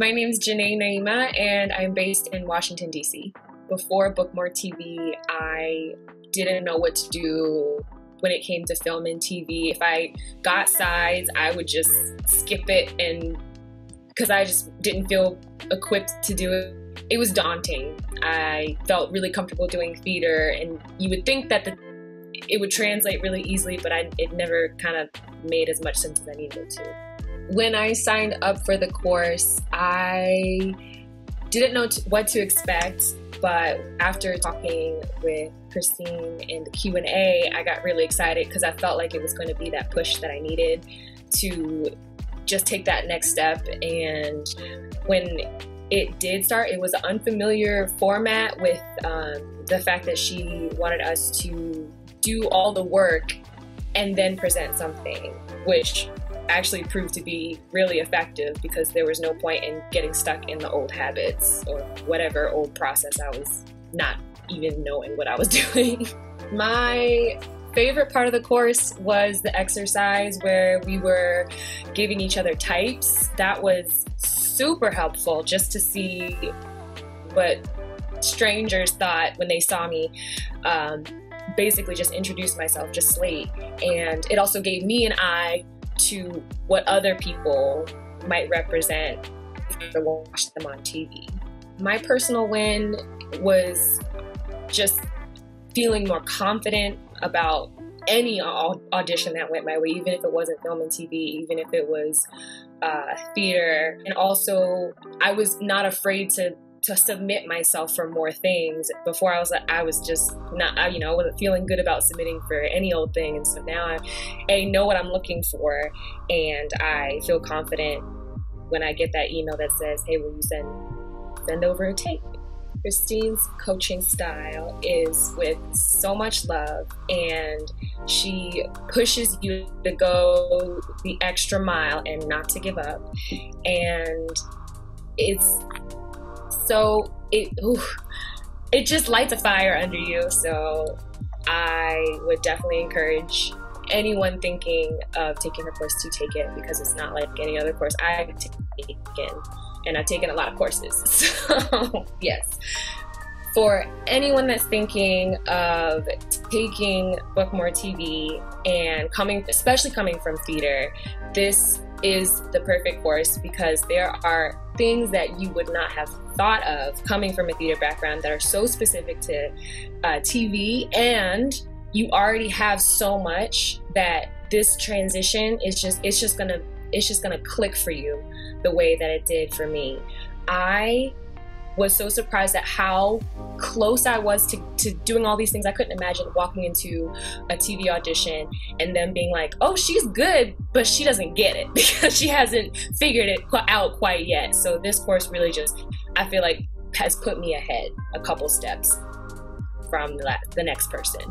My name's Jenay Naima, and I'm based in Washington, D.C. Before Bookmore TV, I didn't know what to do when it came to film and TV. If I got sides, I would just skip it, and because I just didn't feel equipped to do it. It was daunting. I felt really comfortable doing theater, and you would think that it would translate really easily, but it never kind of made as much sense as I needed it to. When I signed up for the course, I didn't know what to expect, but after talking with Christine in the Q&A, I got really excited because I felt like it was going to be that push that I needed to just take that next step. And when it did start, it was an unfamiliar format with the fact that she wanted us to do all the work and then present something, which actually proved to be really effective because there was no point in getting stuck in the old habits or whatever old process. I was not even knowing what I was doing. My favorite part of the course was the exercise where we were giving each other types. That was super helpful just to see what strangers thought when they saw me. Basically just introduce myself just slate, and it also gave me an eye to what other people might represent if I watched them on TV. My personal win was just feeling more confident about any audition that went my way, even if it wasn't film and TV, even if it was theater. And also, I was not afraid to submit myself for more things. Before, I was just not, I wasn't feeling good about submitting for any old thing. And so now I know what I'm looking for, and I feel confident when I get that email that says, hey, will you send over a tape? Christine's coaching style is with so much love, and she pushes you to go the extra mile and not to give up. And it just lights a fire under you. So I would definitely encourage anyone thinking of taking her course to take it, because it's not like any other course I've taken, and I've taken a lot of courses. So yes, for anyone that's thinking of taking Bookmore TV and especially coming from theater, this is the perfect course, because there are things that you would not have thought of coming from a theater background that are so specific to TV, and you already have so much that this transition is just gonna click for you the way that it did for me. I was so surprised at how close I was to doing all these things. I couldn't imagine walking into a TV audition and them being like, oh, she's good, but she doesn't get it because she hasn't figured it out quite yet. So this course really just, I feel like, has put me ahead a couple steps from the next person.